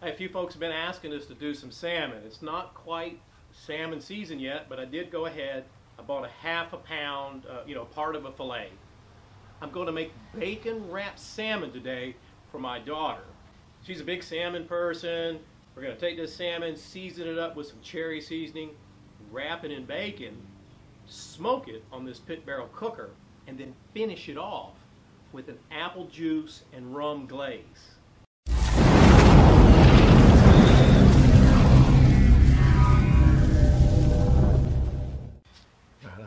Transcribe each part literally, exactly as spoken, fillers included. A few folks have been asking us to do some salmon. It's not quite salmon season yet, but I did go ahead. I bought a half a pound, uh, you know, part of a fillet. I'm going to make bacon wrapped salmon today for my daughter. She's a big salmon person. We're going to take this salmon, season it up with some cherry seasoning, wrap it in bacon, smoke it on this pit barrel cooker, and then finish it off with an apple juice and rum glaze.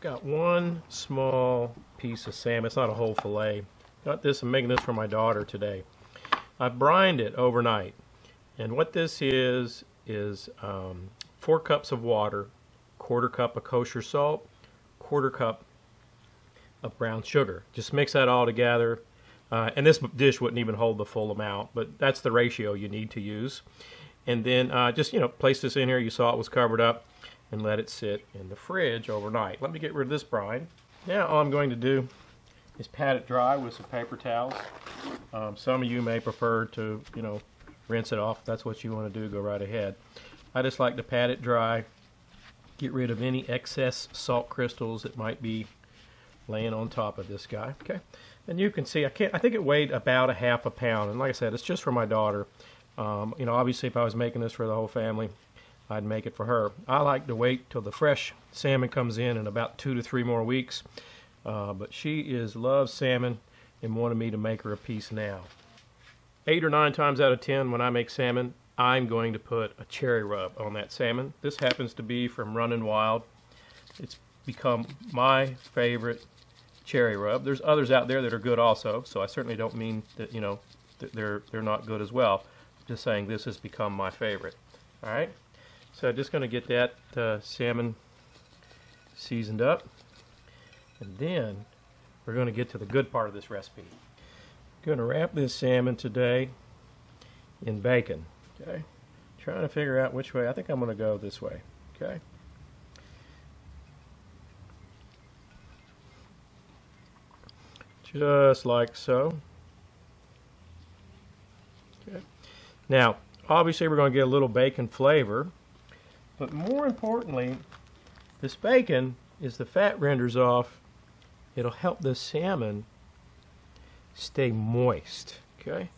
Got one small piece of salmon. It's not a whole fillet. Got this. I'm making this for my daughter today. I brined it overnight, and what this is is um, four cups of water, quarter cup of kosher salt, quarter cup of brown sugar. Just mix that all together, uh, and this dish wouldn't even hold the full amount, but that's the ratio you need to use. And then uh, just you know, place this in here. You saw it was covered up. And let it sit in the fridge overnight. Let me get rid of this brine. Now all I'm going to do is pat it dry with some paper towels. Um, some of you may prefer to, you know, rinse it off. If that's what you want to do, go right ahead. I just like to pat it dry, get rid of any excess salt crystals that might be laying on top of this guy. Okay, and you can see I can't. I think it weighed about a half a pound. And like I said, it's just for my daughter. Um, you know, obviously, if I was making this for the whole family, I'd make it for her. I like to wait till the fresh salmon comes in in about two to three more weeks. Uh, but she is loves salmon and wanted me to make her a piece now. Eight or nine times out of ten when I make salmon, I'm going to put a cherry rub on that salmon. This happens to be from Runnin' Wild. It's become my favorite cherry rub. There's others out there that are good also, so I certainly don't mean that, you know, that they're, they're not good as well. I'm just saying this has become my favorite. All right. So I'm just going to get that uh, salmon seasoned up, and then we're going to get to the good part of this recipe. I'm going to wrap this salmon today in bacon. Okay, I'm trying to figure out which way. I think I'm going to go this way. Okay. Just like so. Okay. Now, obviously we're going to get a little bacon flavor. But more importantly, this bacon, as the fat renders off, it'll help the salmon stay moist, okay?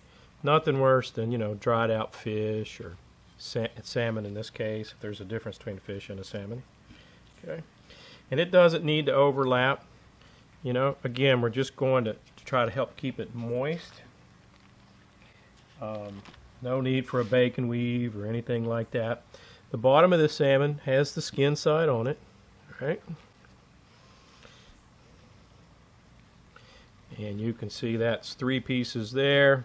Nothing worse than, you know, dried out fish or sa salmon in this case, if there's a difference between fish and a salmon, okay? And it doesn't need to overlap. You know, again, we're just going to, to try to help keep it moist. Um, no need for a bacon weave or anything like that. The bottom of this salmon has the skin side on it, all right? And you can see that's three pieces there.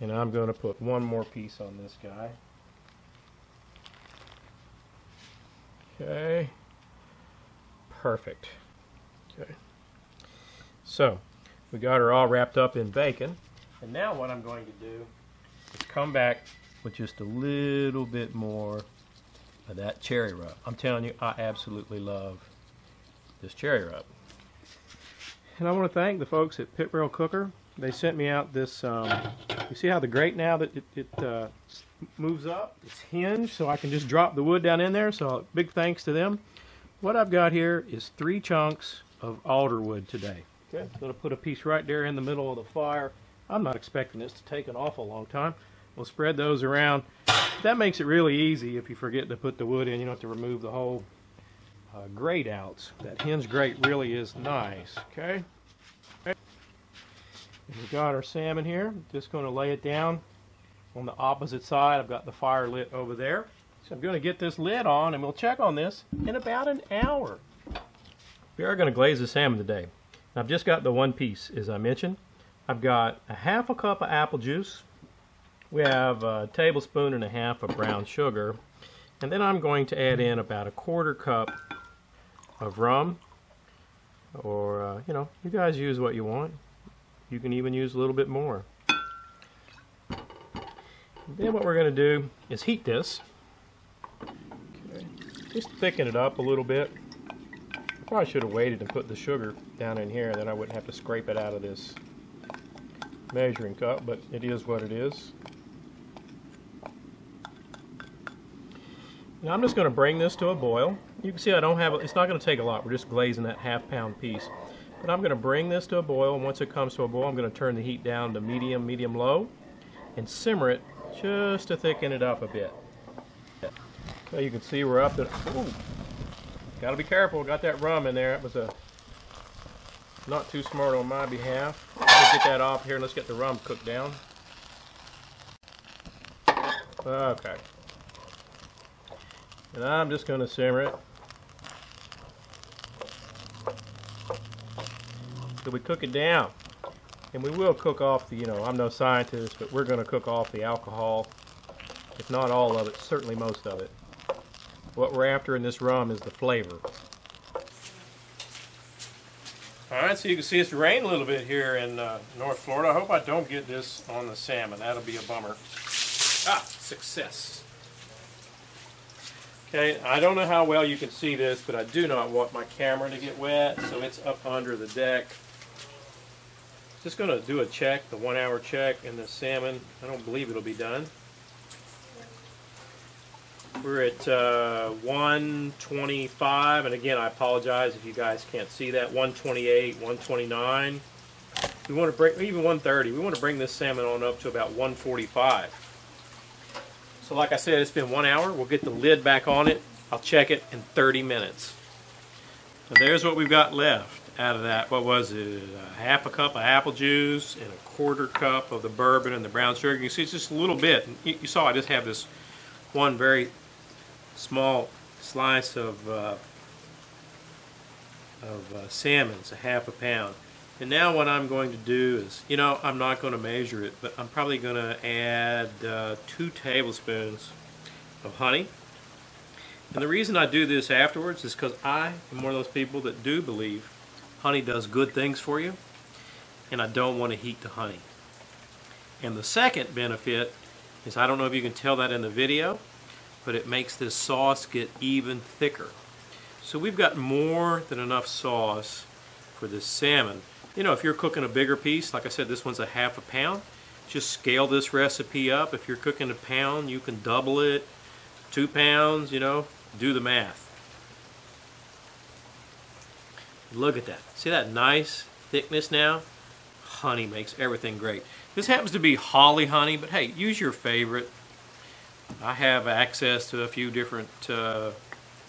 And I'm going to put one more piece on this guy. Okay. Perfect. Okay. So, we got her all wrapped up in bacon. And now what I'm going to do is come back with just a little bit more of that cherry rub. I'm telling you, I absolutely love this cherry rub. And I want to thank the folks at Pit Barrel Cooker. They sent me out this, um, you see how the grate now that it, it uh, moves up? It's hinged, so I can just drop the wood down in there, so big thanks to them. What I've got here is three chunks of alder wood today. Okay. I'm going to put a piece right there in the middle of the fire. I'm not expecting this to take an awful long time. We'll spread those around. That makes it really easy if you forget to put the wood in. You don't have to remove the whole uh, grate out. That hinge grate really is nice. Okay. Okay. We've got our salmon here. Just going to lay it down on the opposite side. I've got the fire lit over there. So I'm going to get this lid on, and we'll check on this in about an hour. We are going to glaze the salmon today. I've just got the one piece, as I mentioned. I've got a half a cup of apple juice. We have a tablespoon and a half of brown sugar, and then I'm going to add in about a quarter cup of rum, or uh, you know, you guys use what you want. You can even use a little bit more. And then what we're going to do is heat this. Okay. Just thicken it up a little bit. Probably should have waited and put the sugar down in here, then I wouldn't have to scrape it out of this measuring cup, but it is what it is. Now I'm just going to bring this to a boil. You can see I don't have, it's not going to take a lot. We're just glazing that half pound piece. But I'm going to bring this to a boil, and once it comes to a boil, I'm going to turn the heat down to medium, medium low, and simmer it just to thicken it up a bit. So you can see we're up to, ooh, gotta be careful, got that rum in there. It was a, not too smart on my behalf. Let's get that off here and let's get the rum cooked down. Okay. And I'm just going to simmer it. So we cook it down. And we will cook off the, you know, I'm no scientist, but we're going to cook off the alcohol. If not all of it, certainly most of it. What we're after in this rum is the flavor. Alright, so you can see it's rained a little bit here in uh, North Florida. I hope I don't get this on the salmon. That'll be a bummer. Ah, success. Okay, I don't know how well you can see this, but I do not want my camera to get wet, so it's up under the deck. Just going to do a check, the one hour check, and the salmon. I don't believe it'll be done. We're at uh, one twenty-five, and again, I apologize if you guys can't see that. one twenty-eight, one twenty-nine. We want to bring, even one thirty, we want to bring this salmon on up to about one forty-five. So like I said, it's been one hour. We'll get the lid back on it. I'll check it in thirty minutes. So there's what we've got left out of that. What was it? A half a cup of apple juice and a quarter cup of the bourbon and the brown sugar. You can see it's just a little bit. You, you saw I just have this one very small slice of, uh, of uh, salmon. It's a half a pound. And now what I'm going to do is, you know, I'm not going to measure it, but I'm probably going to add uh, two tablespoons of honey. And the reason I do this afterwards is because I am one of those people that do believe honey does good things for you, and I don't want to heat the honey. And the second benefit is, I don't know if you can tell that in the video, but it makes this sauce get even thicker. So we've got more than enough sauce for this salmon. You know, if you're cooking a bigger piece, like I said, this one's a half a pound, just scale this recipe up. If you're cooking a pound, you can double it, two pounds, you know, do the math. Look at that. See that nice thickness now? Honey makes everything great. This happens to be holly honey, but hey, use your favorite. I have access to a few different uh,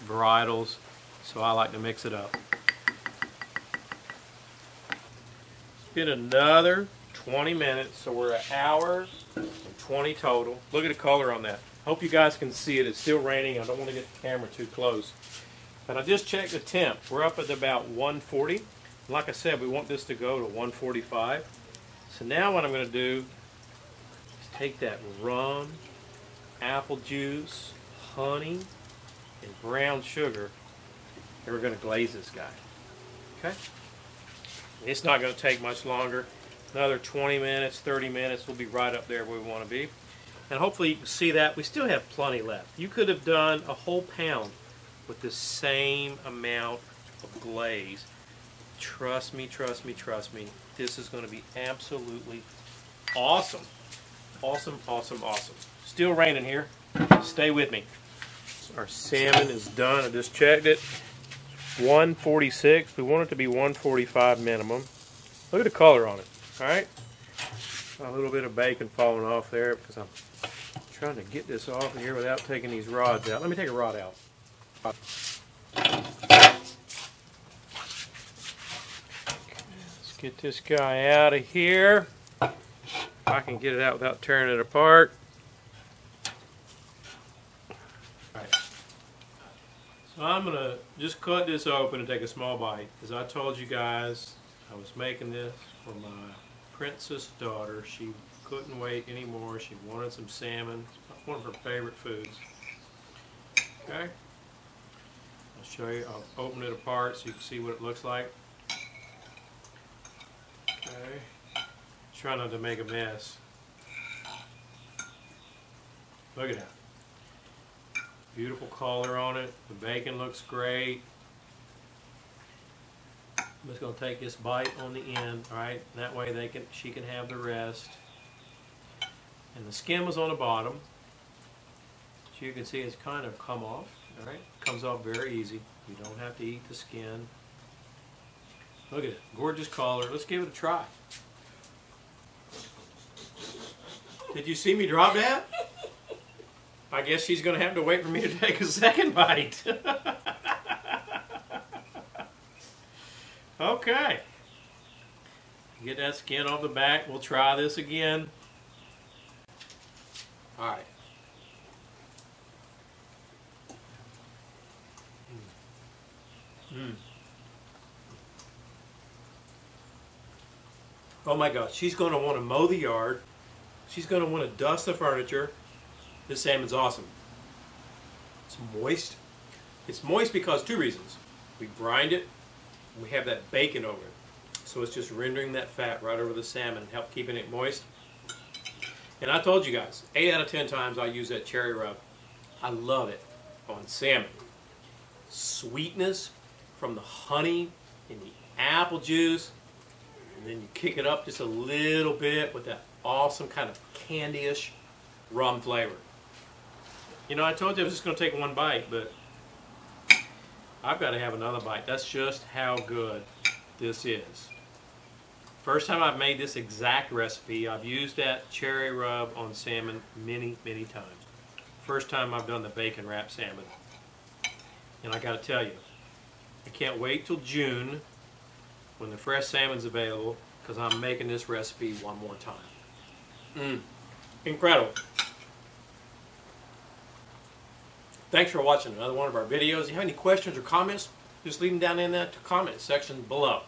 varietals, so I like to mix it up. Been another twenty minutes, so we're at hours and twenty total. Look at the color on that. Hope you guys can see it. It's still raining. I don't want to get the camera too close. But I just checked the temp. We're up at about one forty. Like I said, we want this to go to one forty-five. So now what I'm going to do is take that rum, apple juice, honey, and brown sugar, and we're going to glaze this guy. Okay? It's not going to take much longer. Another twenty minutes, thirty minutes, we'll be right up there where we want to be. And hopefully you can see that. We still have plenty left. You could have done a whole pound with the same amount of glaze. Trust me, trust me, trust me. This is going to be absolutely awesome. Awesome, awesome, awesome. Still raining here. Stay with me. Our salmon is done. I just checked it. one forty-six. We want it to be one forty-five minimum. Look at the color on it. All right, a little bit of bacon falling off there because I'm trying to get this off in here without taking these rods out. Let me take a rod out. Let's get this guy out of here. If I can get it out without tearing it apart. I'm going to just cut this open and take a small bite. As I told you guys, I was making this for my princess daughter. She couldn't wait anymore. She wanted some salmon. It's one of her favorite foods. Okay. I'll show you. I'll open it apart so you can see what it looks like. Okay. Try not to make a mess. Look at that. Beautiful color on it. The bacon looks great. I'm just going to take this bite on the end, all right? And that way they can, she can have the rest. And the skin was on the bottom. So you can see it's kind of come off. All right, comes off very easy. You don't have to eat the skin. Look at it, gorgeous color. Let's give it a try. Did you see me drop that? I guess she's going to have to wait for me to take a second bite. Okay. Get that skin off the back. We'll try this again. All right. Mm. Oh my gosh, she's going to want to mow the yard. She's going to want to dust the furniture. This salmon's awesome. It's moist. It's moist because two reasons. We brined it. We have that bacon over it. So it's just rendering that fat right over the salmon and help keeping it moist. And I told you guys, eight out of ten times I use that cherry rub. I love it on salmon. Sweetness from the honey and the apple juice. And then you kick it up just a little bit with that awesome kind of candy-ish rum flavor. You know, I told you I was just going to take one bite, but I've got to have another bite. That's just how good this is. First time I've made this exact recipe, I've used that cherry rub on salmon many, many times. First time I've done the bacon wrap salmon. And I got to tell you, I can't wait till June when the fresh salmon's available, because I'm making this recipe one more time. Mmm. Incredible. Thanks for watching another one of our videos. If you have any questions or comments, just leave them down in that comment section below.